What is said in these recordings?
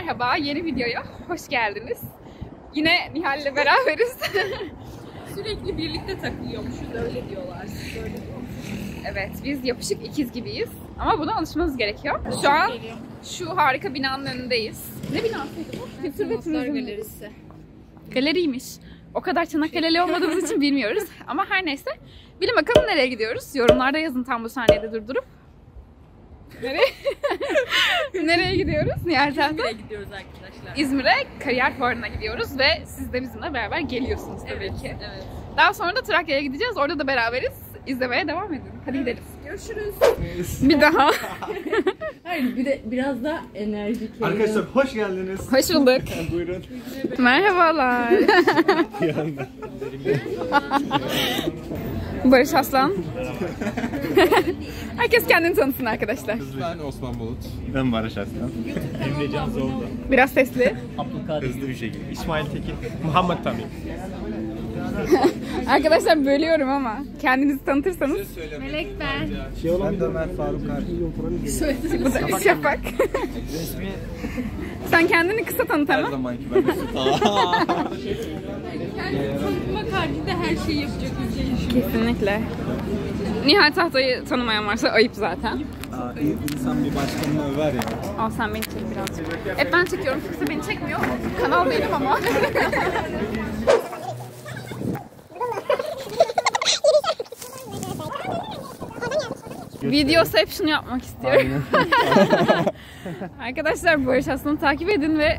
merhaba, yeni videoya hoş geldiniz. Yine Nihal ile beraberiz. Sürekli birlikte takılıyormuşuz, öyle diyorlar. Böyle diyormuşuz. Evet, biz yapışık ikiz gibiyiz ama buna alışmanız gerekiyor. Şu an şu harika binanın önündeyiz. Ne binasıydı bu? Kültür ve Turizm Galerisi. Galeriymiş. O kadar Çanakkale'li olmadığımız için bilmiyoruz ama her neyse. Bilin bakalım nereye gidiyoruz? Yorumlarda yazın tam bu saniyede durdurup. Nereye? Nereye gidiyoruz? İzmir'e gidiyoruz arkadaşlar. İzmir'e kariyer fuarına gidiyoruz ve siz de bizimle beraber geliyorsunuz tabii ki. Evet. Daha sonra da Trakya'ya gideceğiz. Orada da beraberiz. İzlemeye devam edin. Hadi gidelim. Görüşürüz. Bir daha. Hayır, bir de biraz daha enerjik. Arkadaşlar hoş geldiniz. Hoş bulduk. Buyurun. Merhabalar. Barış Aslan. Herkes kendini tanıtsın arkadaşlar. Ben Osman Bulut. Ben Barış Aslan. Emrecan Zordo. Biraz sesli. Hızlı bir şekilde. İsmail Tekin. Muhammed Tamir. Arkadaşlar bölüyorum ama kendinizi tanıtırsanız. Melek ben. Ben de Ömer Faruk Kar. Bu da Şafak. Sen kendini kısa tanıt ama. Her zamanki ben kısa tanıtma kartı da her şeyi yapacak bir şey. Kesinlikle. Nihal Tahta'yı tanımayan varsa ayıp zaten. İnsan bir başkanını över ya. Al sen beni çek birazcık. Hep ben çekiyorum, kimse beni çekmiyor. Kanal benim ama. Videoception yapmak istiyorum. Arkadaşlar Barış Aslan'ı takip edin ve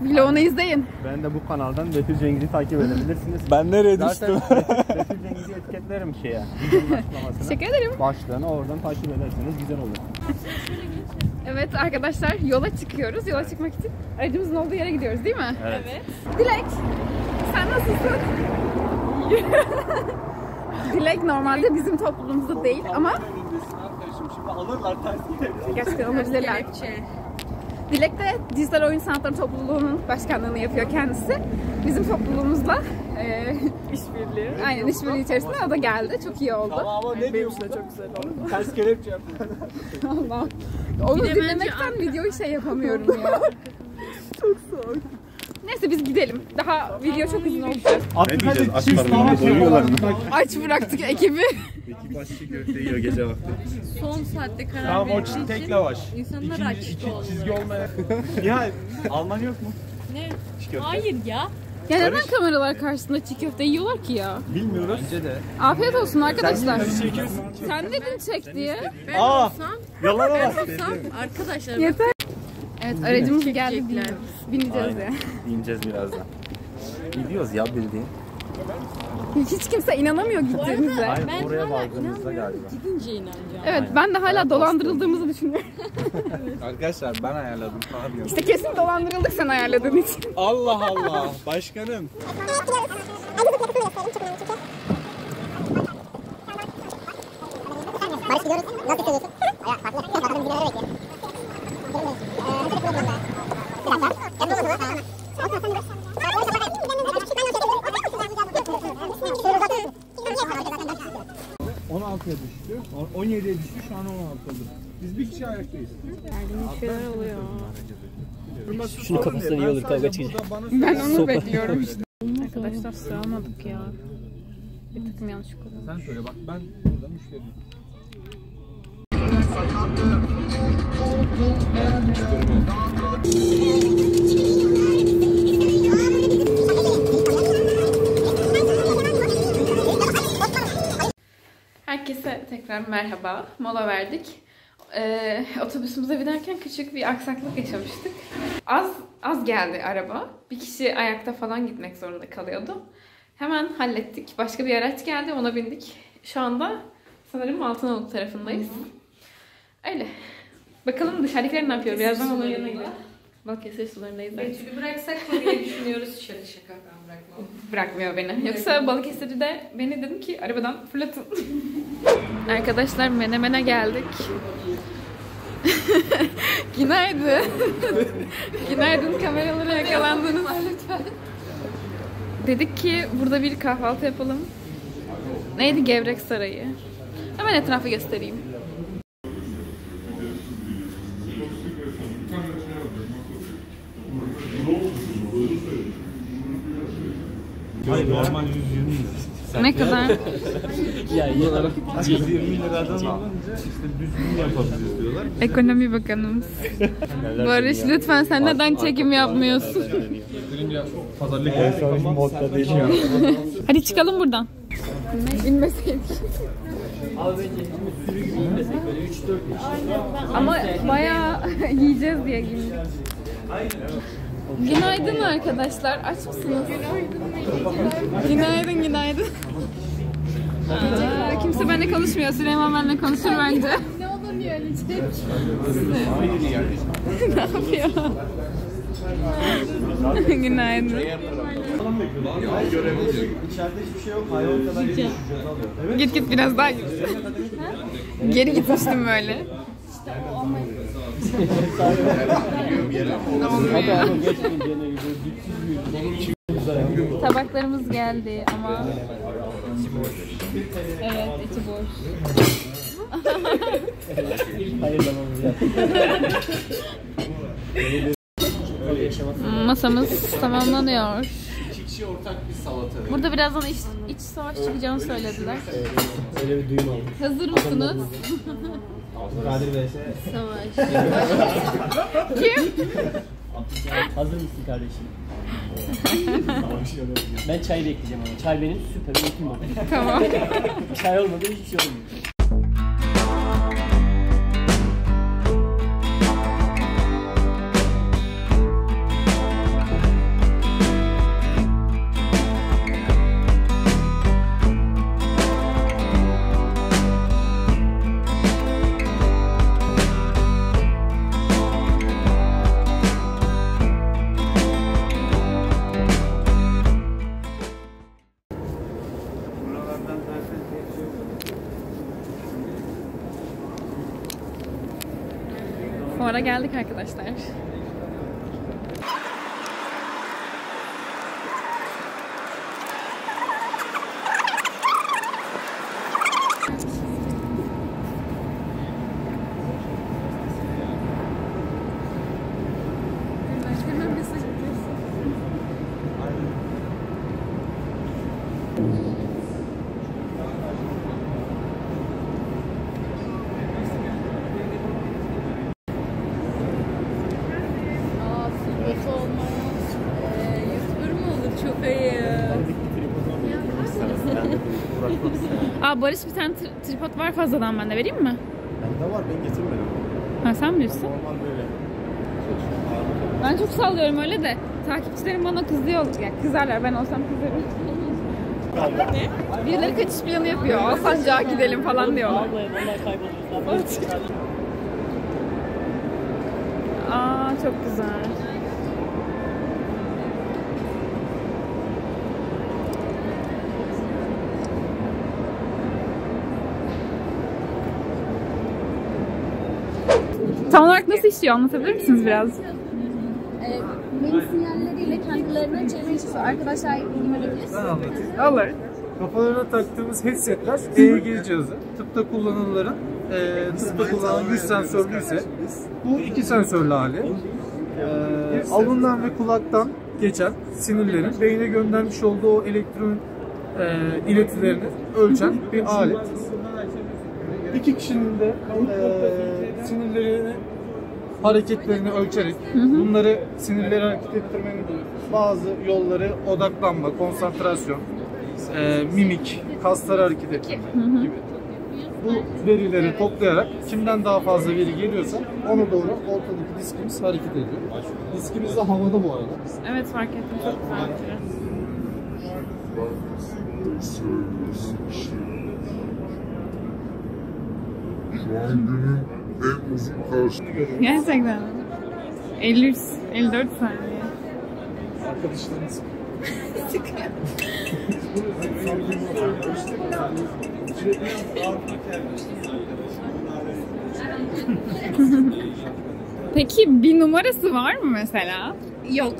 vlogunu izleyin. Ben de bu kanaldan Betül Cengiz'i takip edebilirsiniz. Ben nereye düştüm? Betül Cengiz'i etiketlerim şeye. Teşekkür ederim. Başlığını oradan takip ederseniz güzel olur. Evet arkadaşlar yola çıkıyoruz. Yola çıkmak için aracımızın olduğu yere gidiyoruz değil mi? Evet. Evet. Dilek sen nasılsın? Dilek normalde bizim toplumumuzda değil ama şimdi alırlar tersiyle. Gerçekten alırlar. Dilek de dijital oyun sanatları topluluğunun başkanlığını yapıyor kendisi. Bizim topluluğumuzla işbirliği. Aynen işbirliği içerisinde o da geldi. Çok iyi oldu. Ama ne diyorsun? Çok güzel oldu. Ters kelepçe yaptı. Allah. Onu dinlemekten videoyu şey yapamıyorum ya. Çok soğuk. Neyse biz gidelim. Daha video çok uzun olacak. Aç bıraktık ekibi. Ekip açlı köfte yiyor gece vakti. Son saatte karar verdiği için tek lavaş. İnsanlar aç oldu. Çizgi olmayan. Ya Alman yok mu? Ne? Hayır ya. Ya neden kameralar karşısında çiğ köfte yiyorlar ki ya? Bilmiyoruz. Bence de. Afiyet olsun arkadaşlar. Sen dedin çek diye. Ben olsam. Yalan olmaz. Arkadaşlar. Yeter. Evet aracımız geldi. Bineceğiz ya. Bineceğiz birazdan. Gidiyoruz ya bildiğin. Hiç kimse inanamıyor gittiğimize. Hayır, ben oraya vardığımızda galiba. Gidince inanacağım. Evet, ben de hala dolandırıldığımızı düşünüyorum. Arkadaşlar ben ayarladım. İşte kesin dolandırıldık sen ayarladığın için. Allah Allah, başkanım. Düştü. 17'ye düştü. Şu an 16 oldu. Biz bir kişi ayaktayız. Derdimiz şeyler oluyor. Şunu kafasına iyi olur. Kavga çıkacak. Ben onu bekliyorum işte. Arkadaşlar sıralamadık ya. Bir takım yanlış kullanmış. Sen söyle bak ben burada müşteriyim. Herkese tekrar merhaba, mola verdik. Otobüsümüze giderken küçük bir aksaklık yaşamıştık. Az geldi araba. Bir kişi ayakta falan gitmek zorunda kalıyordu. Hemen hallettik. Başka bir araç geldi, ona bindik. Şu anda sanırım Altınoluk tarafındayız. Öyle. Bakalım dışarıdakiler ne yapıyor? Birazdan onun yanına gidelim. Balıkesir sularındayız. Betül'ü bıraksak mı diye düşünüyoruz. Şöyle şaka ben bırakmam. Bırakmıyor beni. Yoksa Balıkesir'de de beni dedim ki arabadan fırlatın. Arkadaşlar Menemen'e geldik. Günaydın. Günaydın kameralara yakalandınız. Lütfen. Dedik ki burada bir kahvaltı yapalım. Neydi Gevrek Sarayı? Hemen etrafı göstereyim. Hayır, normal 120 lira. Ne kadar? Ya iyi olarak 120 liradan alınca işte düzgün yapabiliriz diyorlar. Ekonomi Bakanımız. Barış lütfen sen neden çekim yapmıyorsun? Pazarlık modda değişiyor. Hadi çıkalım buradan. İnmeseydik. Abi sürü gibi inmesek böyle 3-4 kişi. Ama bayağı yiyeceğiz diye giyindik. Günaydın arkadaşlar. Aç mısınız? Günaydın, günaydın. Kimse benimle konuşmuyor. Süleyman benimle konuşur bence. Ne olur niye öyle çek? Ne yapıyor? Günaydın. İçeride hiçbir şey yok. Hayvan kadar gideceğiz. Git git biraz daha git. Geri gitmiştim böyle. Tabaklarımız geldi ama evet içi boş. Masamız tamamlanıyor. Ortak bir salata. Burada birazdan iç savaş çıkacağını söylediler. Öyle bir duyum aldım. Hazır mısınız? Kadir Bey. Savaş. Kim? Hazır mısın kardeşim? Ben çay bekleyeceğim ama. Çay benim süper bir ultimum. Tamam. Çay olmadan hiçbir şey olmuyor. Fuara geldik arkadaşlar. Aa Barış bir tane tripod var fazladan bende vereyim mi? Bende var ben getirmedim. Ha sen bilirsin. Böyle. Ben çok sallıyorum öyle de takipçilerim bana kızıyor. Yani kızarlar ben olsam kızarım. Ne? Birileri kaçış planı yapıyor. Alsancağa gidelim falan diyorlar. Aa çok güzel. Tam olarak nasıl işliyor? Anlatabilir misiniz biraz? Benim sinyalleriyle kendilerine çevreci arkadaşlar yardım edebilirsiniz. Ben anlatayım. Olur. Kafalarına taktığımız headsetler EEG cihazı. Tıpta kullanılanların, yüz sensörlü ise bu iki sensörlü hali. Alından ve kulaktan geçen sinirlerin beyne göndermiş olduğu o elektron iletilerini ölçen bir alet. İki kişinin de sinirlerini, hareketlerini ölçerek bunları sinirleri hareket ettirmenin bazı yolları odaklanma, konsantrasyon, mimik, kasları hareket ettirme gibi. Bu verileri toplayarak kimden daha fazla veri geliyorsa ona doğru ortadaki diskimiz hareket ediyor. Diskimiz de havada bu arada. Evet fark ettim. Çok güzel. Gerçekten 53, 54 saniye. Arkadaşlarınız. Peki bir numarası var mı mesela? Yok.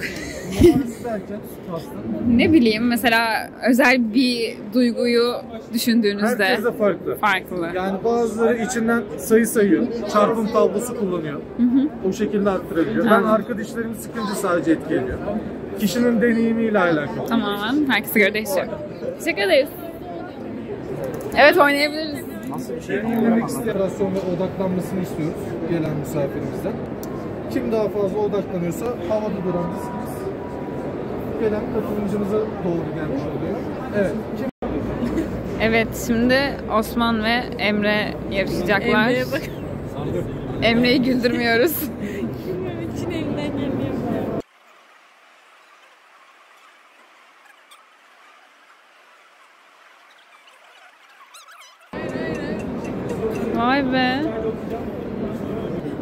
Ne bileyim mesela özel bir duyguyu düşündüğünüzde. Herkese farklı. Yani bazıları içinden sayı sayıyor. Çarpım tablosu kullanıyor. O şekilde arttırabiliyor. Ben arkadaşlarımı sıkınca sadece etkiliyor. kişinin deneyimiyle alakalı. Tamamen. Herkese göre değişiyor. Teşekkür ederiz. Evet, oynayabiliriz. Deneyimlemek istiyoruz ve odaklanmasını istiyoruz gelen misafirimizden. Kim daha fazla odaklanıyorsa havada duran diskimiz gelen katılımcımıza doğru gelmiş oluyor. Evet. Evet, şimdi Osman ve Emre yarışacaklar. Emre'ye bak. Emre'yi güldürmüyoruz. Gülmemek için elimden gelmiyor. Vay be.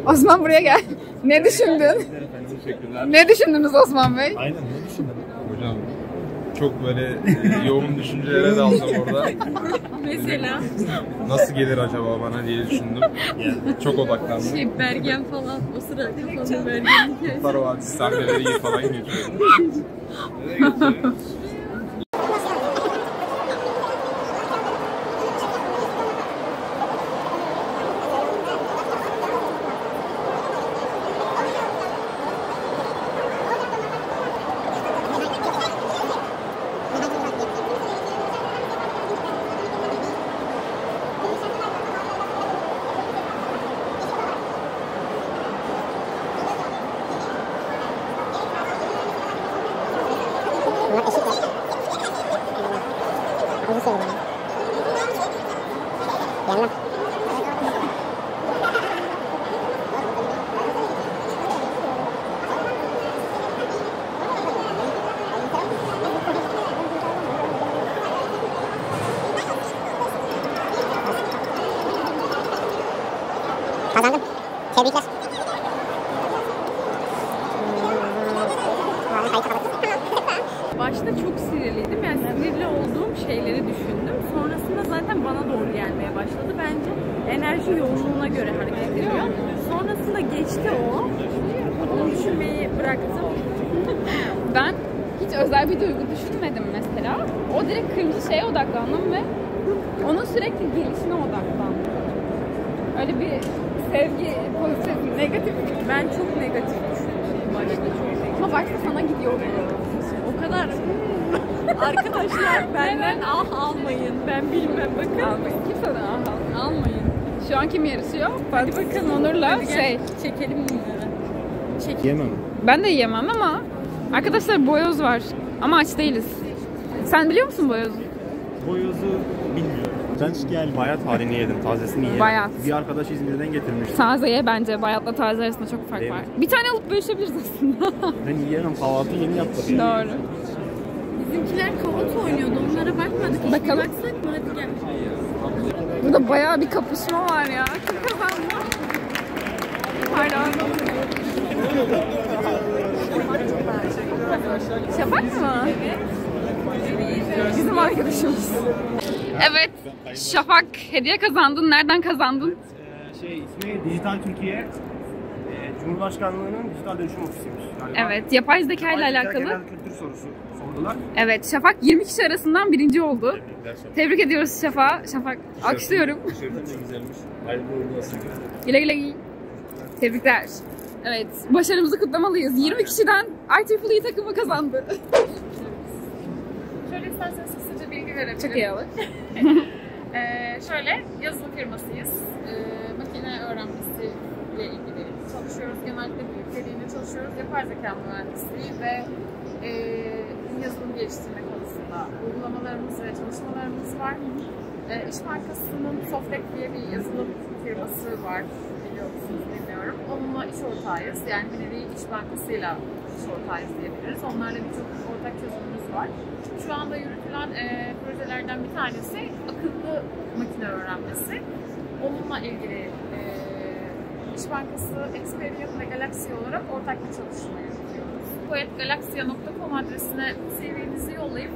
Osman buraya gel. Ne düşündün? Ne düşündünüz Osman Bey? Aynen, ne düşündün? Hocam çok böyle yoğun düşüncelere daldım orada. Mesela? Nasıl gelir acaba bana diye düşündüm. Çok odaklandım. Şey, Bergen falan, o sırada falan Bergen hikayesi. Faro Vadisi sahneleri falan geçiyor. Hadi bakalım Onur'la hadi şey çekelim bunları. Çek. Yemem. Ben de yemem ama arkadaşlar boyoz var ama aç değiliz. Sen biliyor musun boyozu? Boyozu bilmiyorum. Ben gel bayat halini yedim, tazesini yedim. Bayat. Bir arkadaş İzmir'den getirmiş. Tazeye bence bayatla taze arasında çok fark var. Bir tane alıp bölüşebiliriz aslında. Ben yerim, kahvaltı yeni yaptık. Doğru. Bizimkiler kahvaltı oynuyordu, onlara bakmadık. Bakalım. Baksak mı? Hadi gel. Burada bayağı bir kapışma var ya. Kim kazandı? Pardon. Şafak mı? Bizim arkadaşımız. Evet. Şafak, hediye kazandın. Nereden kazandın? Dijital Türkiye Cumhurbaşkanlığı'nın dijital dönüşüm ofisiymiş. Evet. Yapay zeka ile alakalı. Genel kültür sorusu sordular. Evet. Şafak 20 kişi arasından birinci oldu. Tebrik ediyoruz Şafak. Şafak alkışlıyorum. Şefim de güzelmiş. Hayırlı uğurlu olsun. Güle güle. Tebrikler. Evet. Başarımızı kutlamalıyız. 20 kişiden ITFLE takımı kazandı. Şöyle isterseniz kısaca bilgi verebilirim. Çok iyi olur. Şöyle yazılım firmasıyız. Makine öğrenmesi ile ilgili çalışıyoruz. Genellikle büyükleriyle çalışıyoruz. Yapay zeka mühendisliği ve yazılım geliştirme konusunda uygulamalarımız ve çalışmalarımız var. İş Bankası'nın Softtek diye bir yazılım firması var, biliyorsunuz bilmiyorum. Onunla iş ortağıyız, yani bir nevi İş Bankası'yla iş ortağıyız diyebiliriz. Onlarla birçok ortak çözümümüz var. Şu anda yürütülen projelerden bir tanesi akıllı makine öğrenmesi. Onunla ilgili İş Bankası, Experian ve Galaxia olarak ortak bir çalışma yürütüyoruz. ProjectGalaxy.com adresine CV'nizi yollayıp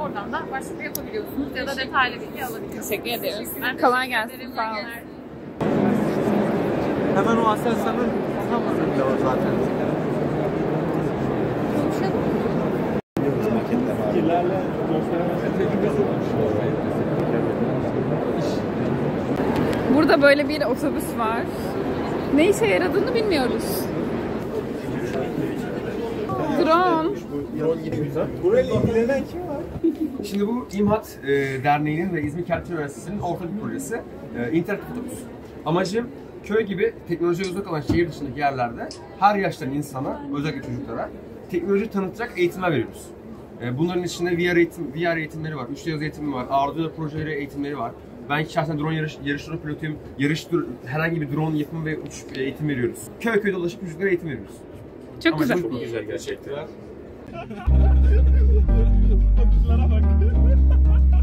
oradan da başvuru yapabiliyorsunuz ya da detaylı bilgi alabiliyorsunuz. Teşekkür ederiz. Kolay gelsin. Sağ olun. Hemen o Aselsan'ın tam hazırlığı var zaten. Konuşalım mı? Fikirlerle burada böyle bir otobüs var. Ne işe yaradığını bilmiyoruz. Drone. rol gibi güzel. Burayla ilgilenen kim var? Şimdi bu İmhat Derneği'nin ve İzmir Kent Üniversitesi'nin ortak bir projesi. Inter Kids. Amacım köy gibi teknolojiye uzak olan şehir dışındaki yerlerde her yaştan insana, özellikle çocuklara teknoloji tanıtacak eğitimler veriyoruz. Bunların içinde VR eğitimleri var, 3D yazı eğitimi var, Arduino projeleri eğitimleri var. Ben şahsen drone yarışları pilotuyum, herhangi bir drone yapımı ve uçuş eğitim veriyoruz. Köy dolaşıp çocuklara eğitim veriyoruz. Çok ama güzel. Çok güzel gerçekten. Kızlara bak.